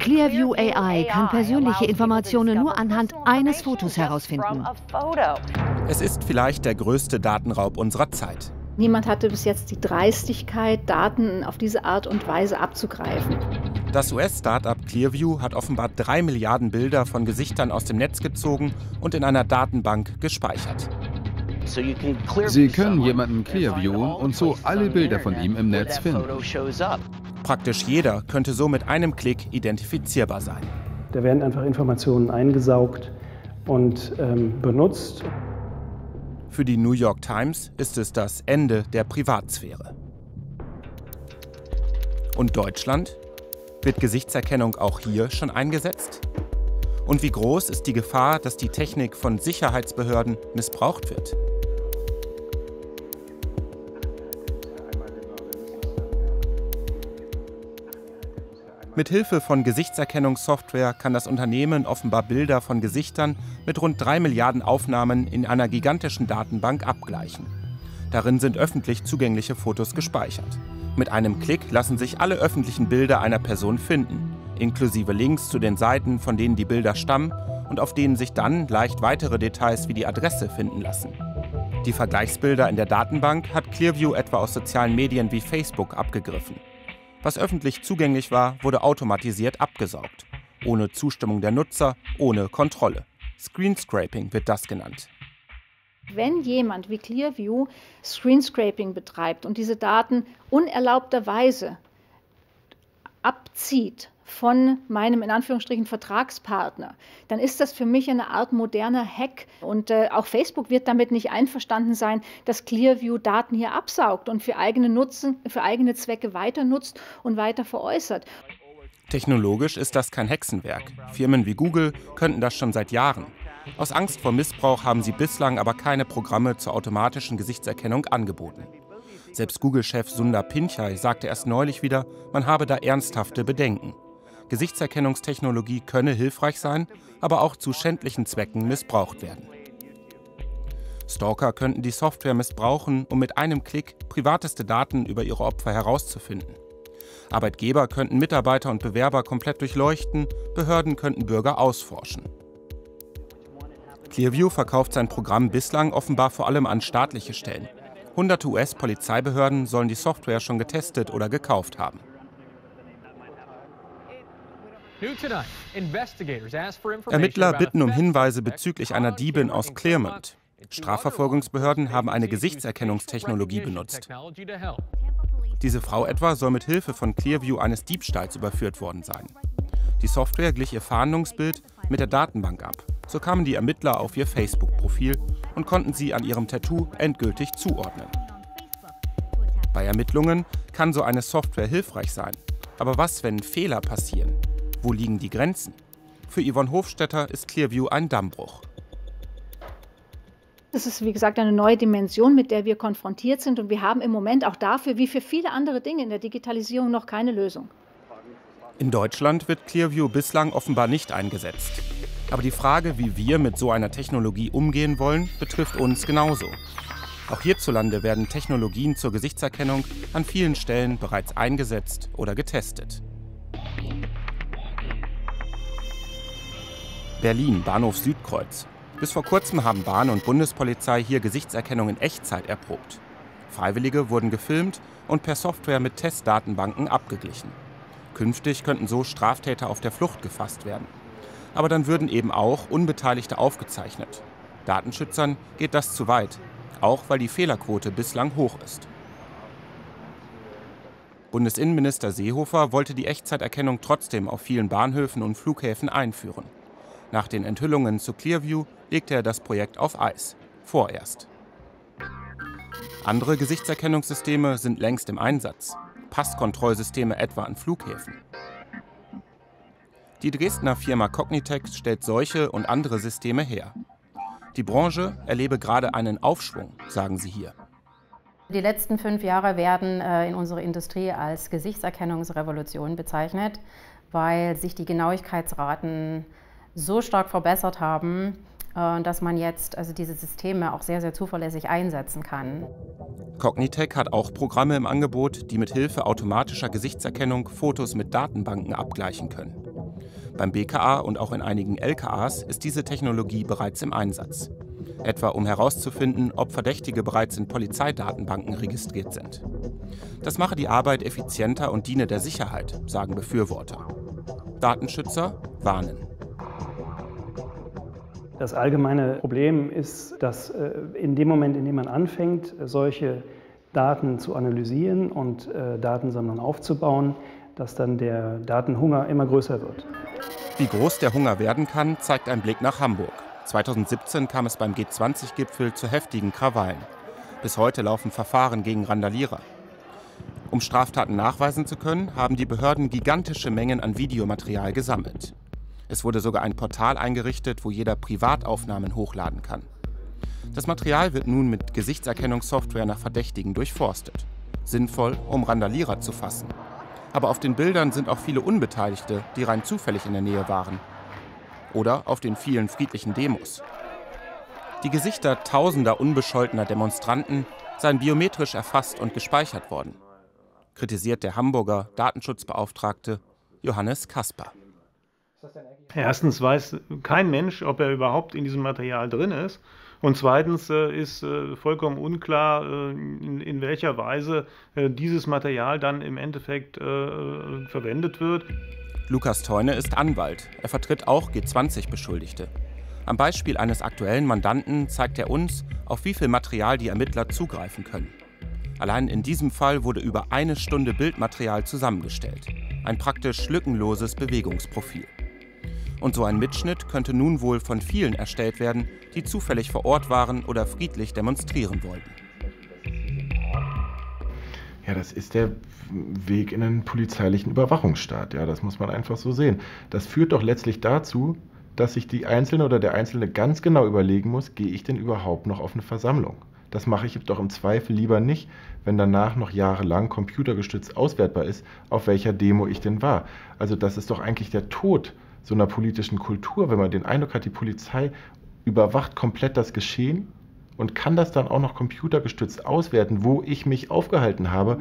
Clearview AI kann persönliche Informationen nur anhand eines Fotos herausfinden. Es ist vielleicht der größte Datenraub unserer Zeit. Niemand hatte bis jetzt die Dreistigkeit, Daten auf diese Art und Weise abzugreifen. Das US-Startup Clearview hat offenbar 3 Milliarden Bilder von Gesichtern aus dem Netz gezogen und in einer Datenbank gespeichert. Sie können jemanden Clearviewen und so alle Bilder von ihm im Netz finden. Praktisch jeder könnte so mit einem Klick identifizierbar sein. Da werden einfach Informationen eingesaugt und benutzt. Für die New York Times ist es das Ende der Privatsphäre. Und Deutschland? Wird Gesichtserkennung auch hier schon eingesetzt? Und wie groß ist die Gefahr, dass die Technik von Sicherheitsbehörden missbraucht wird? Mit Hilfe von Gesichtserkennungssoftware kann das Unternehmen offenbar Bilder von Gesichtern mit rund 3 Milliarden Aufnahmen in einer gigantischen Datenbank abgleichen. Darin sind öffentlich zugängliche Fotos gespeichert. Mit einem Klick lassen sich alle öffentlichen Bilder einer Person finden, inklusive Links zu den Seiten, von denen die Bilder stammen und auf denen sich dann leicht weitere Details wie die Adresse finden lassen. Die Vergleichsbilder in der Datenbank hat Clearview etwa aus sozialen Medien wie Facebook abgegriffen. Was öffentlich zugänglich war, wurde automatisiert abgesaugt. Ohne Zustimmung der Nutzer, ohne Kontrolle. Screenscraping wird das genannt. Wenn jemand wie Clearview Screenscraping betreibt und diese Daten unerlaubterweise abzieht von meinem in Anführungsstrichen Vertragspartner, dann ist das für mich eine Art moderner Hack. Und auch Facebook wird damit nicht einverstanden sein, dass Clearview Daten hier absaugt und für eigene Zwecke weiter nutzt und weiter veräußert. Technologisch ist das kein Hexenwerk. Firmen wie Google könnten das schon seit Jahren. Aus Angst vor Missbrauch haben sie bislang aber keine Programme zur automatischen Gesichtserkennung angeboten. Selbst Google-Chef Sundar Pichai sagte erst neulich wieder, man habe da ernsthafte Bedenken. Gesichtserkennungstechnologie könne hilfreich sein, aber auch zu schändlichen Zwecken missbraucht werden. Stalker könnten die Software missbrauchen, um mit einem Klick privateste Daten über ihre Opfer herauszufinden. Arbeitgeber könnten Mitarbeiter und Bewerber komplett durchleuchten, Behörden könnten Bürger ausforschen. Clearview verkauft sein Programm bislang offenbar vor allem an staatliche Stellen. Hunderte US-Polizeibehörden sollen die Software schon getestet oder gekauft haben. Ermittler bitten um Hinweise bezüglich einer Diebin aus Clearmont. Strafverfolgungsbehörden haben eine Gesichtserkennungstechnologie benutzt. Diese Frau etwa soll mit Hilfe von Clearview eines Diebstahls überführt worden sein. Die Software glich ihr Fahndungsbild mit der Datenbank ab. So kamen die Ermittler auf ihr Facebook-Profil und konnten sie an ihrem Tattoo endgültig zuordnen. Bei Ermittlungen kann so eine Software hilfreich sein. Aber was, wenn Fehler passieren? Wo liegen die Grenzen? Für Yvonne Hofstetter ist Clearview ein Dammbruch. Das ist, wie gesagt, eine neue Dimension, mit der wir konfrontiert sind. Und wir haben im Moment auch dafür, wie für viele andere Dinge in der Digitalisierung, noch keine Lösung. In Deutschland wird Clearview bislang offenbar nicht eingesetzt. Aber die Frage, wie wir mit so einer Technologie umgehen wollen, betrifft uns genauso. Auch hierzulande werden Technologien zur Gesichtserkennung an vielen Stellen bereits eingesetzt oder getestet. Berlin, Bahnhof Südkreuz. Bis vor kurzem haben Bahn und Bundespolizei hier Gesichtserkennung in Echtzeit erprobt. Freiwillige wurden gefilmt und per Software mit Testdatenbanken abgeglichen. Künftig könnten so Straftäter auf der Flucht gefasst werden. Aber dann würden eben auch Unbeteiligte aufgezeichnet. Datenschützern geht das zu weit, auch weil die Fehlerquote bislang hoch ist. Bundesinnenminister Seehofer wollte die Echtzeiterkennung trotzdem auf vielen Bahnhöfen und Flughäfen einführen. Nach den Enthüllungen zu Clearview legte er das Projekt auf Eis. Vorerst. Andere Gesichtserkennungssysteme sind längst im Einsatz. Passkontrollsysteme etwa an Flughäfen. Die Dresdner Firma Cognitec stellt solche und andere Systeme her. Die Branche erlebe gerade einen Aufschwung, sagen sie hier. Die letzten 5 Jahre werden in unserer Industrie als Gesichtserkennungsrevolution bezeichnet, weil sich die Genauigkeitsraten so stark verbessert haben, dass man jetzt also diese Systeme auch sehr, sehr zuverlässig einsetzen kann. Cognitec hat auch Programme im Angebot, die mit Hilfe automatischer Gesichtserkennung Fotos mit Datenbanken abgleichen können. Beim BKA und auch in einigen LKAs ist diese Technologie bereits im Einsatz. Etwa um herauszufinden, ob Verdächtige bereits in Polizeidatenbanken registriert sind. Das mache die Arbeit effizienter und diene der Sicherheit, sagen Befürworter. Datenschützer warnen. Das allgemeine Problem ist, dass in dem Moment, in dem man anfängt, solche Daten zu analysieren und Datensammlungen aufzubauen, dass dann der Datenhunger immer größer wird. Wie groß der Hunger werden kann, zeigt ein Blick nach Hamburg. 2017 kam es beim G20-Gipfel zu heftigen Krawallen. Bis heute laufen Verfahren gegen Randalierer. Um Straftaten nachweisen zu können, haben die Behörden gigantische Mengen an Videomaterial gesammelt. Es wurde sogar ein Portal eingerichtet, wo jeder Privataufnahmen hochladen kann. Das Material wird nun mit Gesichtserkennungssoftware nach Verdächtigen durchforstet. Sinnvoll, um Randalierer zu fassen. Aber auf den Bildern sind auch viele Unbeteiligte, die rein zufällig in der Nähe waren. Oder auf den vielen friedlichen Demos. Die Gesichter tausender unbescholtener Demonstranten seien biometrisch erfasst und gespeichert worden, kritisiert der Hamburger Datenschutzbeauftragte Johannes Caspar. Erstens weiß kein Mensch, ob er überhaupt in diesem Material drin ist. Und zweitens ist vollkommen unklar, in welcher Weise dieses Material dann im Endeffekt verwendet wird. Lukas Teune ist Anwalt. Er vertritt auch G20-Beschuldigte. Am Beispiel eines aktuellen Mandanten zeigt er uns, auf wie viel Material die Ermittler zugreifen können. Allein in diesem Fall wurde über eine Stunde Bildmaterial zusammengestellt. Ein praktisch lückenloses Bewegungsprofil. Und so ein Mitschnitt könnte nun wohl von vielen erstellt werden, die zufällig vor Ort waren oder friedlich demonstrieren wollten. Ja, das ist der Weg in einen polizeilichen Überwachungsstaat. Ja, das muss man einfach so sehen. Das führt doch letztlich dazu, dass sich die Einzelne oder der Einzelne ganz genau überlegen muss, gehe ich denn überhaupt noch auf eine Versammlung? Das mache ich doch im Zweifel lieber nicht, wenn danach noch jahrelang computergestützt auswertbar ist, auf welcher Demo ich denn war. Also das ist doch eigentlich der Tod so einer politischen Kultur, wenn man den Eindruck hat, die Polizei überwacht komplett das Geschehen und kann das dann auch noch computergestützt auswerten, wo ich mich aufgehalten habe.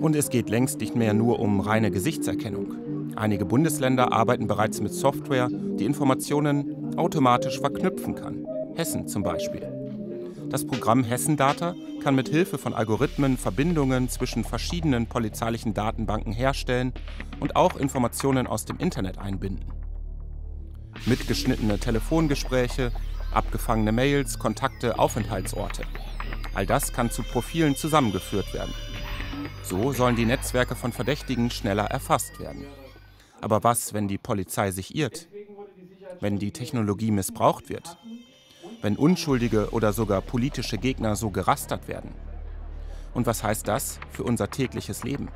Und es geht längst nicht mehr nur um reine Gesichtserkennung. Einige Bundesländer arbeiten bereits mit Software, die Informationen automatisch verknüpfen kann. Hessen zum Beispiel. Das Programm Hessen-Data kann mit Hilfe von Algorithmen Verbindungen zwischen verschiedenen polizeilichen Datenbanken herstellen und auch Informationen aus dem Internet einbinden. Mitgeschnittene Telefongespräche, abgefangene Mails, Kontakte, Aufenthaltsorte. All das kann zu Profilen zusammengeführt werden. So sollen die Netzwerke von Verdächtigen schneller erfasst werden. Aber was, wenn die Polizei sich irrt? Wenn die Technologie missbraucht wird? Wenn Unschuldige oder sogar politische Gegner so gerastert werden? Und was heißt das für unser tägliches Leben?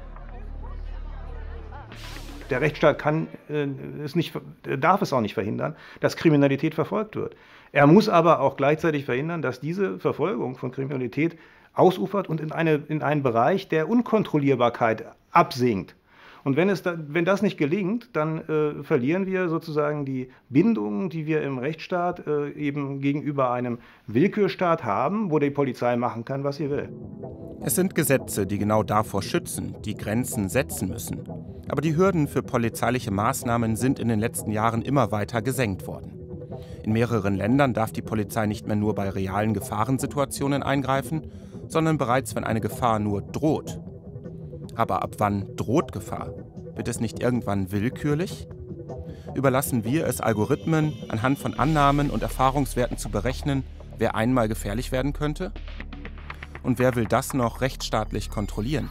Der Rechtsstaat kann, darf es auch nicht verhindern, dass Kriminalität verfolgt wird. Er muss aber auch gleichzeitig verhindern, dass diese Verfolgung von Kriminalität ausufert und in einen Bereich der Unkontrollierbarkeit absinkt. Und wenn das nicht gelingt, dann verlieren wir sozusagen die Bindungen, die wir im Rechtsstaat eben gegenüber einem Willkürstaat haben, wo die Polizei machen kann, was sie will. Es sind Gesetze, die genau davor schützen, die Grenzen setzen müssen. Aber die Hürden für polizeiliche Maßnahmen sind in den letzten Jahren immer weiter gesenkt worden. In mehreren Ländern darf die Polizei nicht mehr nur bei realen Gefahrensituationen eingreifen, sondern bereits, wenn eine Gefahr nur droht. Aber ab wann droht Gefahr? Wird es nicht irgendwann willkürlich? Überlassen wir es Algorithmen, anhand von Annahmen und Erfahrungswerten zu berechnen, wer einmal gefährlich werden könnte? Und wer will das noch rechtsstaatlich kontrollieren?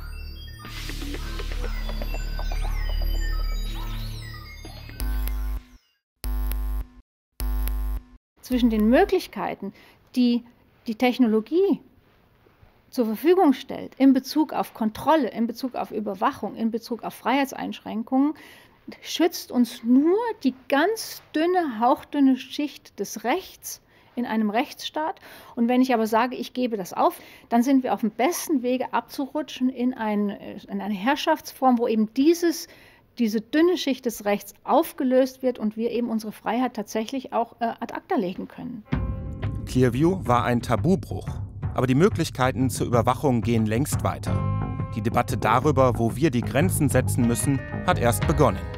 Zwischen den Möglichkeiten, die die Technologie zur Verfügung stellt, in Bezug auf Kontrolle, in Bezug auf Überwachung, in Bezug auf Freiheitseinschränkungen, schützt uns nur die ganz dünne, hauchdünne Schicht des Rechts in einem Rechtsstaat. Und wenn ich aber sage, ich gebe das auf, dann sind wir auf dem besten Wege abzurutschen in eine Herrschaftsform, wo eben diese dünne Schicht des Rechts aufgelöst wird und wir eben unsere Freiheit tatsächlich auch ad acta legen können. Clearview war ein Tabubruch. Aber die Möglichkeiten zur Überwachung gehen längst weiter. Die Debatte darüber, wo wir die Grenzen setzen müssen, hat erst begonnen.